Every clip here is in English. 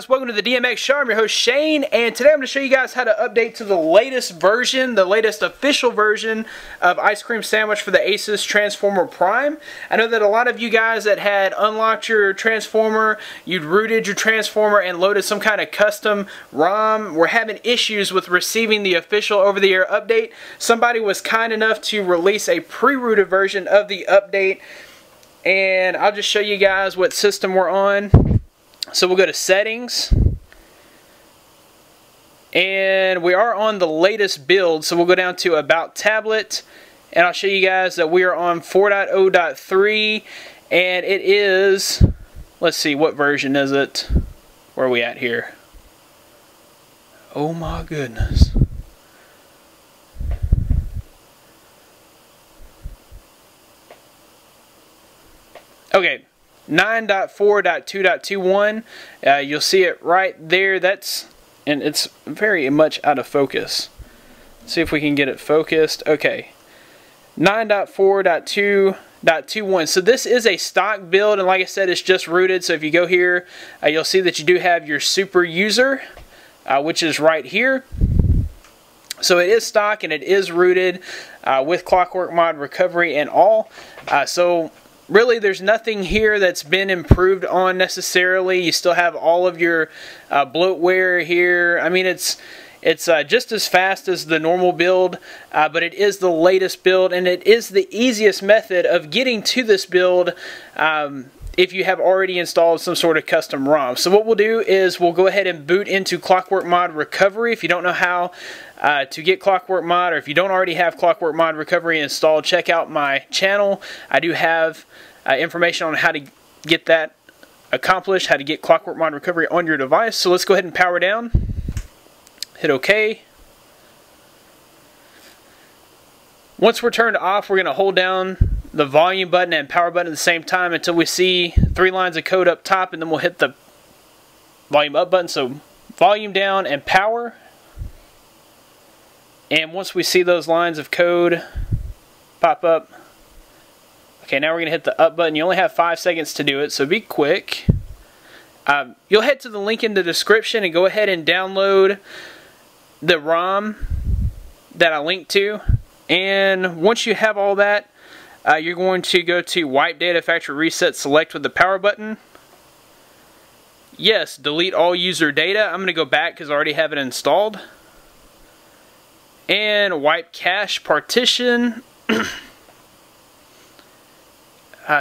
guys, welcome to the DMX Show. I'm your host Shane, and today I'm going to show you guys how to update to the latest version, the latest official version of Ice Cream Sandwich for the Asus Transformer Prime. I know that a lot of you guys that had unlocked your Transformer, you'd rooted your Transformer and loaded some kind of custom ROM, were having issues with receiving the official over-the-air update. Somebody was kind enough to release a pre-rooted version of the update, and I'll just show you guys what system we're on. So we'll go to settings, and we are on the latest build, so we'll go down to about tablet, and I'll show you guys that we are on 4.0.3, and it is, let's see, what version is it? Where are we at here? Oh my goodness. Okay. 9.4.2.21, you'll see it right there. And it's very much out of focus. Let's see if we can get it focused. Okay, 9.4.2.21. So this is a stock build, and like I said, it's just rooted. So if you go here, you'll see that you do have your super user, which is right here. So it is stock and it is rooted with ClockworkMod recovery and all. So really, there's nothing here that's been improved on necessarily. You still have all of your bloatware here. I mean, it's just as fast as the normal build, but it is the latest build, and it is the easiest method of getting to this build if you have already installed some sort of custom ROM. So what we'll do is we'll go ahead and boot into ClockworkMod Recovery. If you don't know how to get ClockworkMod, or if you don't already have ClockworkMod Recovery installed, check out my channel. I do have information on how to get that accomplished, how to get ClockworkMod Recovery on your device. So let's go ahead and power down. Hit OK. Once we're turned off, we're going to hold down the volume button and power button at the same time until we see three lines of code up top, and then we'll hit the volume up button. So volume down and power, and once we see those lines of code pop up, okay, now we're gonna hit the up button. You only have 5 seconds to do it, so be quick. You'll head to the link in the description and go ahead and download the ROM that I linked to, and once you have all that, you're going to go to Wipe Data Factory Reset, select with the power button. Yes, delete all user data. I'm going to go back because I already have it installed. And wipe cache partition.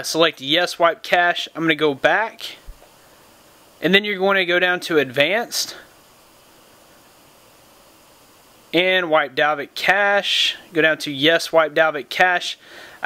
Select yes, wipe cache. I'm going to go back. And then you're going to go down to advanced. And wipe Dalvik cache. Go down to yes, wipe Dalvik cache.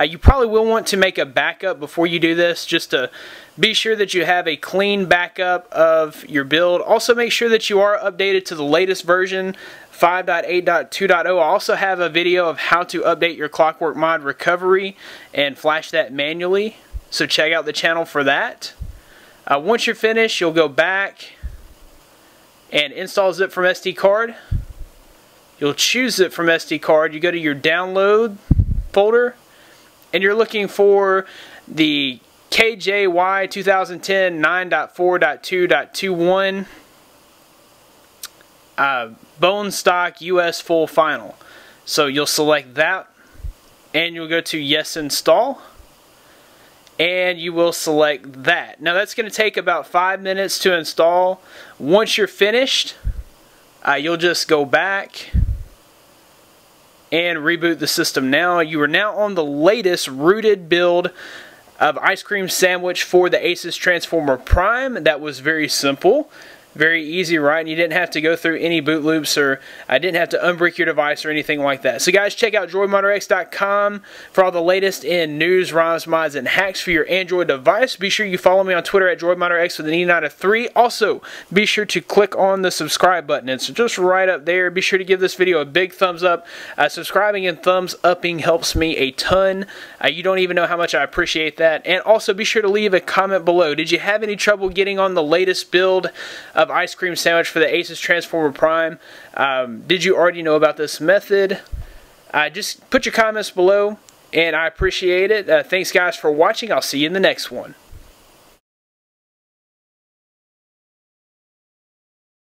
You probably will want to make a backup before you do this, just to be sure that you have a clean backup of your build. Also, make sure that you are updated to the latest version, 5.8.2.0. I also have a video of how to update your ClockworkMod recovery and flash that manually, so check out the channel for that. Once you're finished, you'll go back and install zip from SD card. You'll choose zip from SD card. You go to your download folder, and you're looking for the KJY 2010 9.4.2.21 bone stock US full final. So you'll select that, and you'll go to yes install, and you will select that. Now that's going to take about 5 minutes to install. Once you're finished, you'll just go back and reboot the system. Now you are now on the latest rooted build of Ice Cream Sandwich for the Asus Transformer Prime. That was very simple, very easy, right? And you didn't have to go through any boot loops, or I didn't have to unbrick your device or anything like that. So guys, check out DroidModderX.com for all the latest in news, ROMs, mods, and hacks for your Android device. Be sure you follow me on Twitter at DroidModderX with an E not a 3. Also, be sure to click on the subscribe button. It's just right up there. Be sure to give this video a big thumbs up. Subscribing and thumbs upping helps me a ton. You don't even know how much I appreciate that. And also, be sure to leave a comment below. Did you have any trouble getting on the latest build of Ice Cream Sandwich for the Asus Transformer Prime? Did you already know about this method? Just put your comments below, and I appreciate it. Thanks guys for watching. I'll see you in the next one.